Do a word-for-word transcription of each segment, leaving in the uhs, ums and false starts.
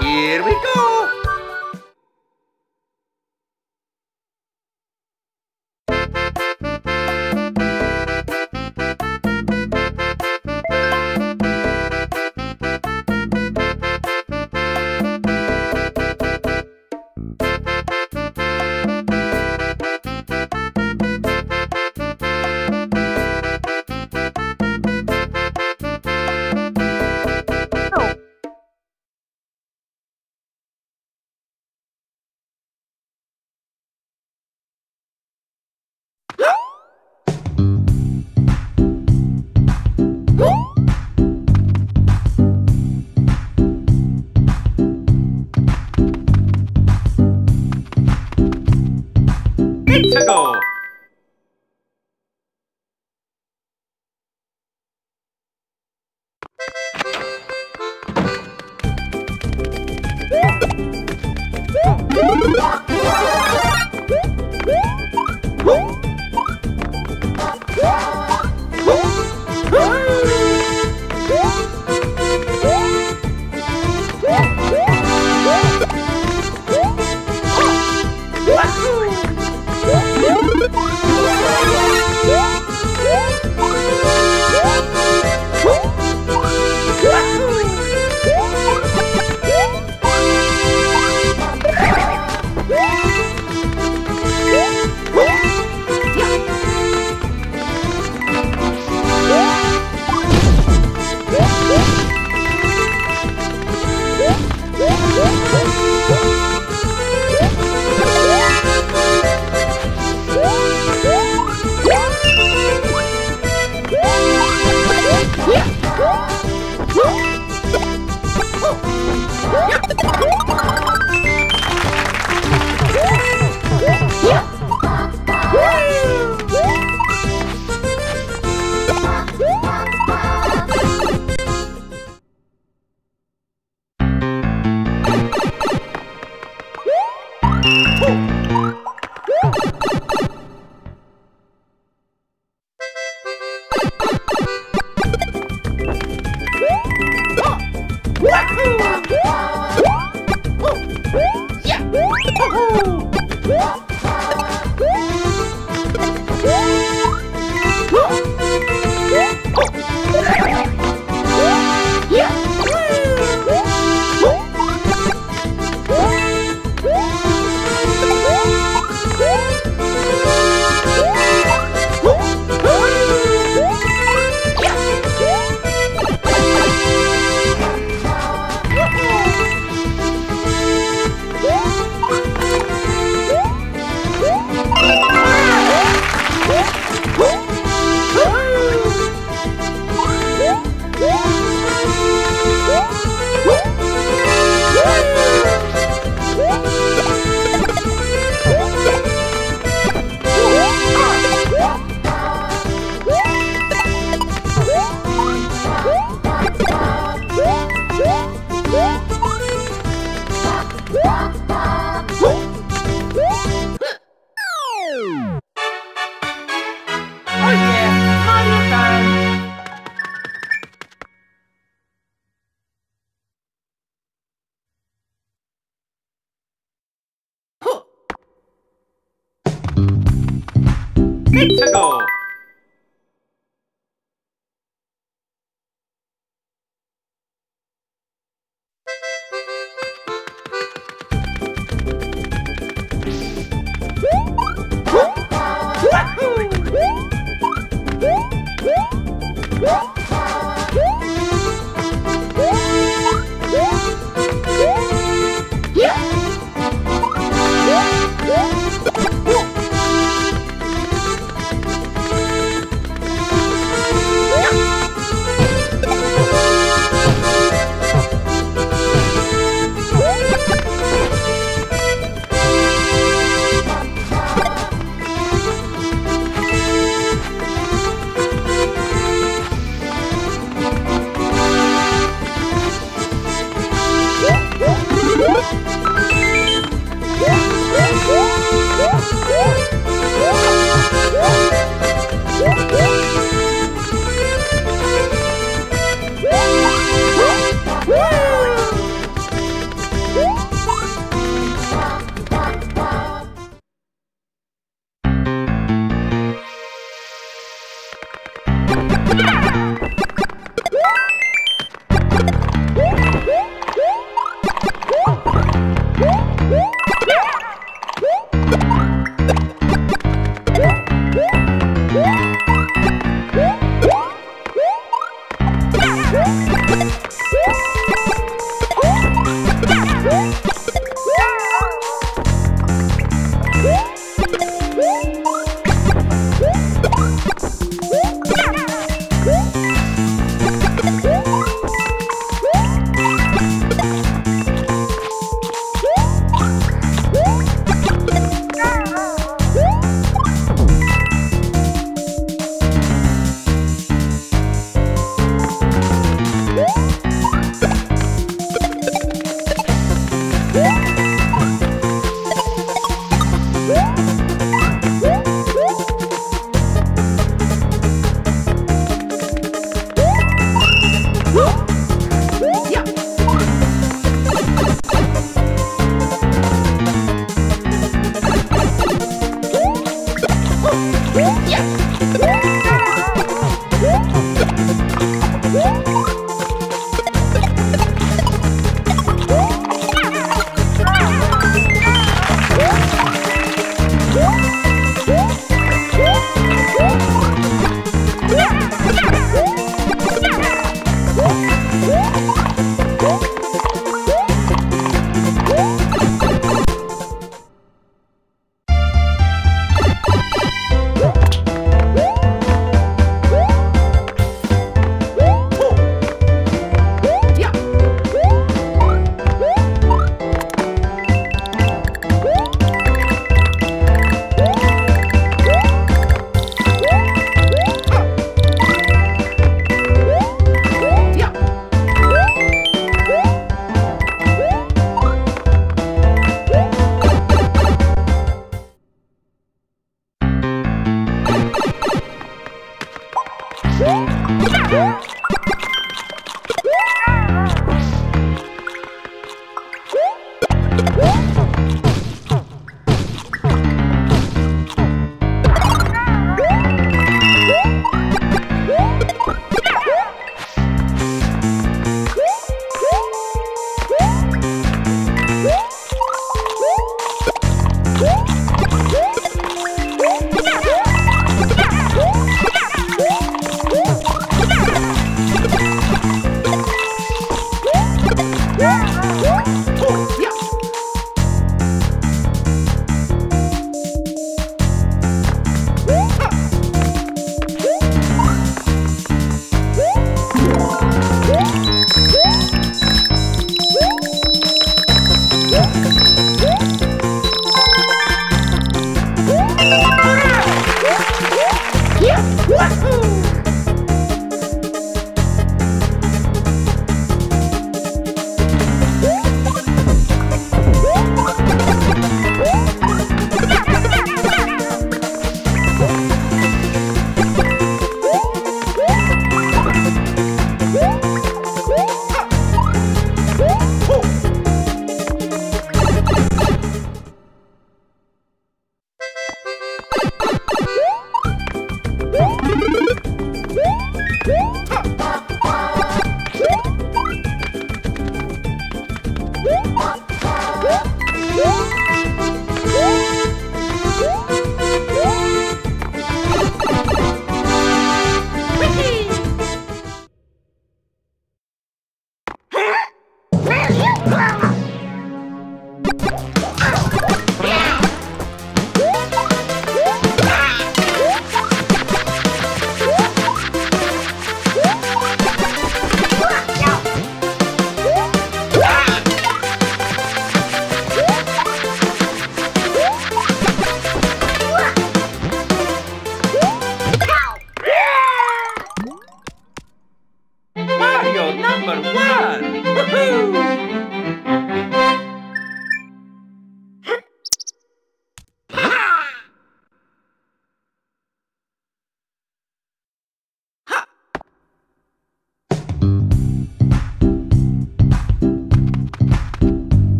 Here we go! Go! Woo!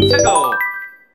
weeks ago.